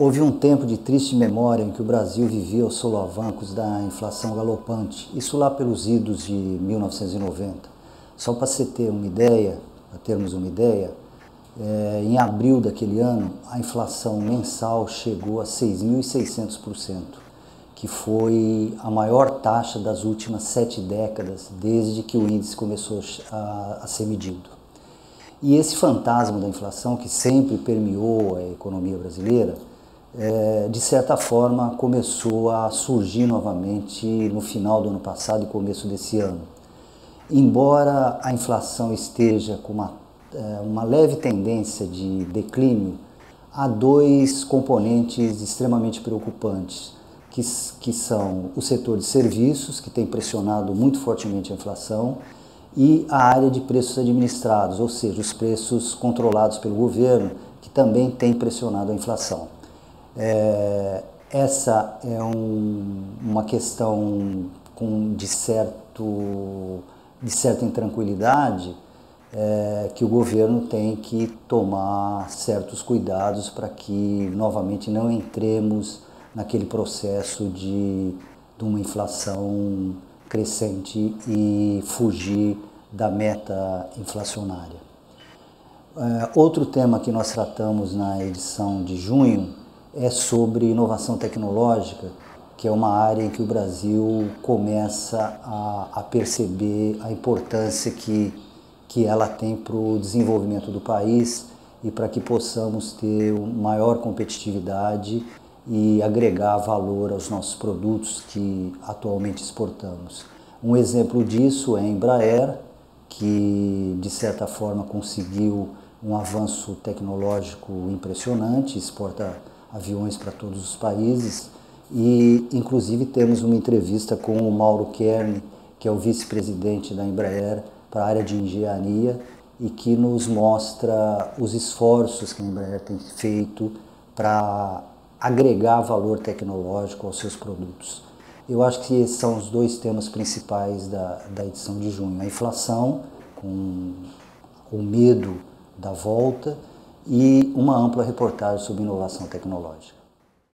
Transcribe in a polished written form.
Houve um tempo de triste memória em que o Brasil vivia os solavancos da inflação galopante, isso lá pelos idos de 1990. Só para você ter uma ideia, para termos uma ideia, em abril daquele ano, a inflação mensal chegou a 6.600%, que foi a maior taxa das últimas 7 décadas, desde que o índice começou a ser medido. E esse fantasma da inflação, que sempre permeou a economia brasileira, de certa forma começou a surgir novamente no final do ano passado e começo desse ano. Embora a inflação esteja com uma leve tendência de declínio, há dois componentes extremamente preocupantes, que são o setor de serviços, que tem pressionado muito fortemente a inflação, e a área de preços administrados, ou seja, os preços controlados pelo governo, que também tem pressionado a inflação. Essa é uma questão de certa intranquilidade, que o governo tem que tomar certos cuidados para que novamente não entremos naquele processo de uma inflação crescente e fugir da meta inflacionária. Outro tema que nós tratamos na edição de junho é sobre inovação tecnológica, que é uma área em que o Brasil começa a perceber a importância que ela tem para o desenvolvimento do país e para que possamos ter maior competitividade e agregar valor aos nossos produtos que atualmente exportamos. Um exemplo disso é a Embraer, que de certa forma conseguiu um avanço tecnológico impressionante, exporta aviões para todos os países, e inclusive temos uma entrevista com o Mauro Kern, que é o vice-presidente da Embraer, para a área de engenharia, e que nos mostra os esforços que a Embraer tem feito para agregar valor tecnológico aos seus produtos. Eu acho que esses são os dois temas principais da edição de junho. A inflação, com o medo da volta, e uma ampla reportagem sobre inovação tecnológica.